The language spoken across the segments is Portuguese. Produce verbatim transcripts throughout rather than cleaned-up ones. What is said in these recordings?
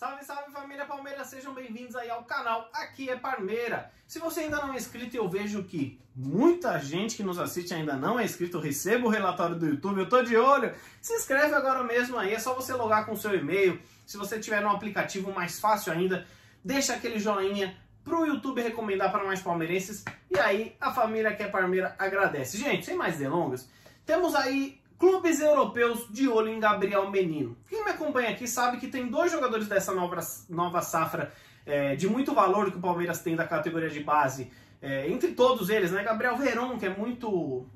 Salve, salve família Palmeiras, sejam bem-vindos aí ao canal, aqui é Palmeira. Se você ainda não é inscrito, eu vejo que muita gente que nos assiste ainda não é inscrito, receba o relatório do YouTube, eu tô de olho. Se inscreve agora mesmo aí, é só você logar com o seu e-mail. Se você tiver um aplicativo mais fácil ainda, deixa aquele joinha pro YouTube recomendar para mais palmeirenses. E aí a família que é Palmeira agradece. Gente, sem mais delongas, temos aí clubes europeus de olho em Gabriel Menino. Quem me acompanha aqui sabe que tem dois jogadores dessa nova, nova safra é, de muito valor que o Palmeiras tem da categoria de base. É, entre todos eles, né? Gabriel Verón, que é muito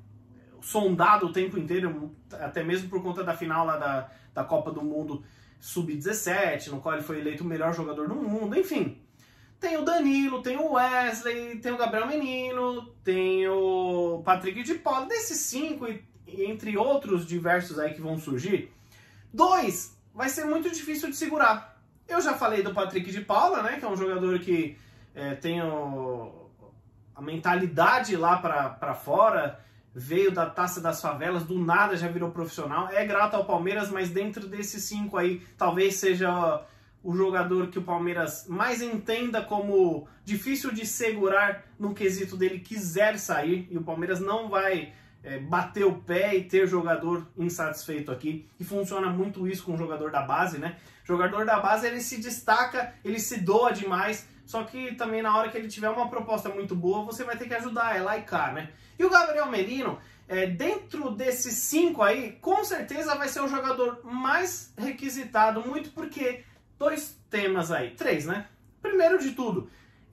sondado o tempo inteiro, até mesmo por conta da final lá da, da Copa do Mundo sub dezessete, no qual ele foi eleito o melhor jogador do mundo, enfim. Tem o Danilo, tem o Wesley, tem o Gabriel Menino, tem o Patrick de Paula, desses cinco e entre outros diversos aí que vão surgir, dois vai ser muito difícil de segurar. Eu já falei do Patrick de Paula, né, que é um jogador que é, tem o, a mentalidade lá para fora, veio da Taça das Favelas, do nada já virou profissional, é grato ao Palmeiras, mas dentro desses cinco aí, talvez seja o jogador que o Palmeiras mais entenda como difícil de segurar no quesito dele quiser sair, e o Palmeiras não vai É, bater o pé e ter jogador insatisfeito aqui, e funciona muito isso com o jogador da base, né? O jogador da base, ele se destaca, ele se doa demais, só que também na hora que ele tiver uma proposta muito boa, você vai ter que ajudar, é lá e cá, né? E o Gabriel Menino, é, dentro desses cinco aí, com certeza vai ser o jogador mais requisitado, muito porque dois temas aí, três, né? Primeiro de tudo,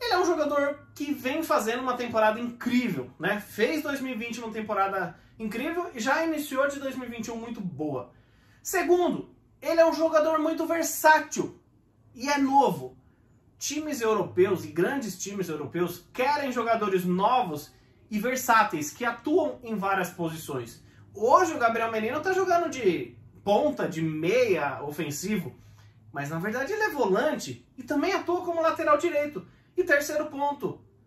ele é um jogador que vem fazendo uma temporada incrível, né? Fez dois mil e vinte uma temporada incrível e já iniciou de dois mil e vinte e um muito boa. Segundo, ele é um jogador muito versátil e é novo. Times europeus e grandes times europeus querem jogadores novos e versáteis, que atuam em várias posições. Hoje o Gabriel Menino tá jogando de ponta, de meia ofensivo, mas na verdade ele é volante e também atua como lateral direito. E terceiro ponto,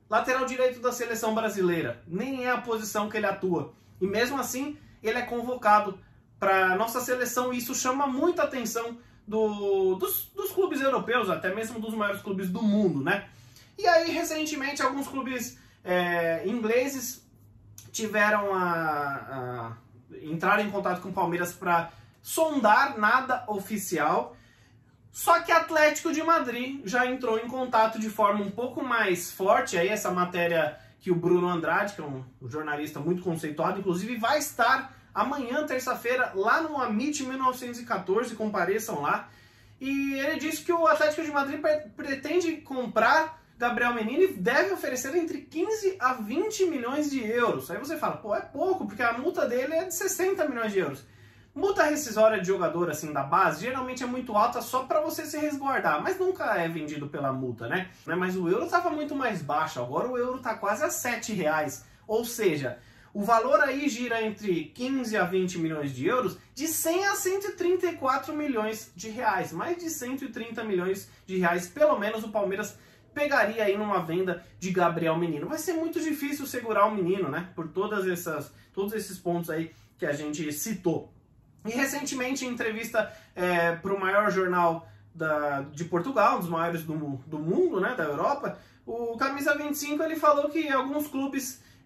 lateral direito da seleção brasileira. Nem é a posição que ele atua. E mesmo assim, ele é convocado para a nossa seleção. E isso chama muita atenção do, dos, dos clubes europeus, até mesmo dos maiores clubes do mundo, né? E aí, recentemente, alguns clubes é, ingleses tiveram a, a entrar em contato com o Palmeiras para sondar, nada oficial. Só que Atlético de Madrid já entrou em contato de forma um pouco mais forte. Aí essa matéria que o Bruno Andrade, que é um jornalista muito conceituado, inclusive vai estar amanhã, terça-feira, lá no Amite mil novecentos e quatorze, compareçam lá. E ele disse que o Atlético de Madrid pretende comprar Gabriel Menino e deve oferecer entre quinze a vinte milhões de euros. Aí você fala, pô, é pouco, porque a multa dele é de sessenta milhões de euros. Multa rescisória de jogador assim da base geralmente é muito alta só para você se resguardar, mas nunca é vendido pela multa, né? Mas o euro estava muito mais baixo, agora o euro está quase a sete reais. Ou seja, o valor aí gira entre quinze a vinte milhões de euros, de cem a cento e trinta e quatro milhões de reais. Mais de cento e trinta milhões de reais, pelo menos o Palmeiras pegaria aí numa venda de Gabriel Menino. Vai ser muito difícil segurar o menino, né? Por todas essas, todos esses pontos aí que a gente citou. E recentemente, em entrevista é, para o maior jornal da, de Portugal, um dos maiores do, do mundo, né, da Europa, o Camisa vinte e cinco, ele falou que alguns clubes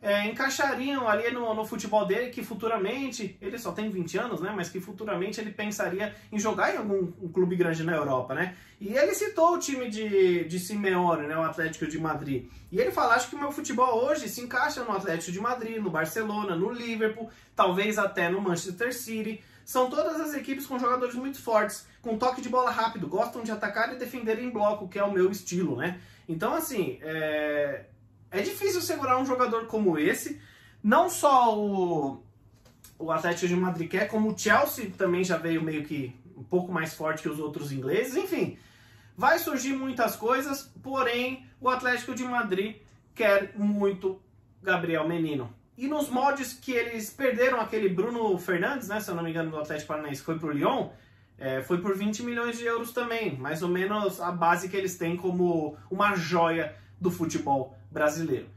é, encaixariam ali no, no futebol dele, que futuramente, ele só tem vinte anos, né, mas que futuramente ele pensaria em jogar em algum um clube grande na Europa, né? E ele citou o time de, de Simeone, né, o Atlético de Madrid. E ele fala, acho que o meu futebol hoje se encaixa no Atlético de Madrid, no Barcelona, no Liverpool, talvez até no Manchester City. São todas as equipes com jogadores muito fortes, com toque de bola rápido, gostam de atacar e defender em bloco, que é o meu estilo, né? Então, assim, é, é difícil segurar um jogador como esse. Não só o, o Atlético de Madrid quer, como o Chelsea também já veio meio que um pouco mais forte que os outros ingleses. Enfim, vai surgir muitas coisas, porém, o Atlético de Madrid quer muito Gabriel Menino. E nos moldes que eles perderam aquele Bruno Fernandes, né, se eu não me engano, do Atlético Paranaense, foi pro Lyon, é, foi por vinte milhões de euros também, mais ou menos a base que eles têm como uma joia do futebol brasileiro.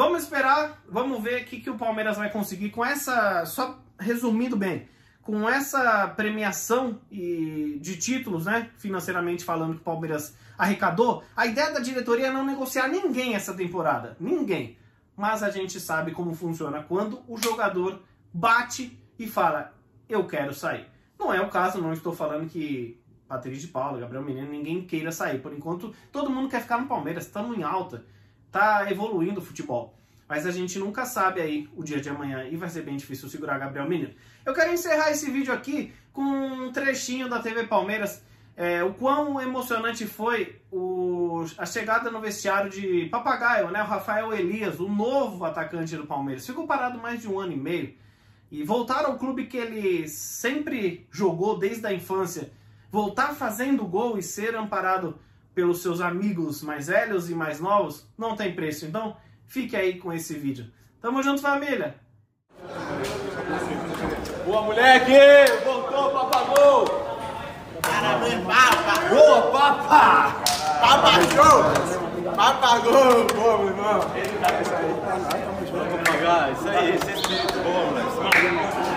Vamos esperar, vamos ver o que, que o Palmeiras vai conseguir com essa, só resumindo bem, com essa premiação e de títulos, né, financeiramente falando, que o Palmeiras arrecadou, a ideia da diretoria é não negociar ninguém essa temporada. Ninguém. Mas a gente sabe como funciona quando o jogador bate e fala, eu quero sair. Não é o caso, não estou falando que Patrick de Paula, Gabriel Menino, ninguém queira sair. Por enquanto, todo mundo quer ficar no Palmeiras, estamos em alta, está evoluindo o futebol. Mas a gente nunca sabe aí o dia de amanhã e vai ser bem difícil segurar Gabriel Menino. Eu quero encerrar esse vídeo aqui com um trechinho da T V Palmeiras. É, o quão emocionante foi o, a chegada no vestiário de Papagaio, né? O Rafael Elias, o novo atacante do Palmeiras. Ficou parado mais de um ano e meio. E voltar ao clube que ele sempre jogou desde a infância. Voltar fazendo gol e ser amparado pelos seus amigos mais velhos e mais novos não tem preço. Então, fique aí com esse vídeo. Tamo junto, família! Boa, moleque! Voltou, papagol! Parabéns, papa! Boa, papa! Papagol! Papagol! Boa, meu irmão! Isso aí, isso aí. Isso aí, isso aí. Boa, moleque!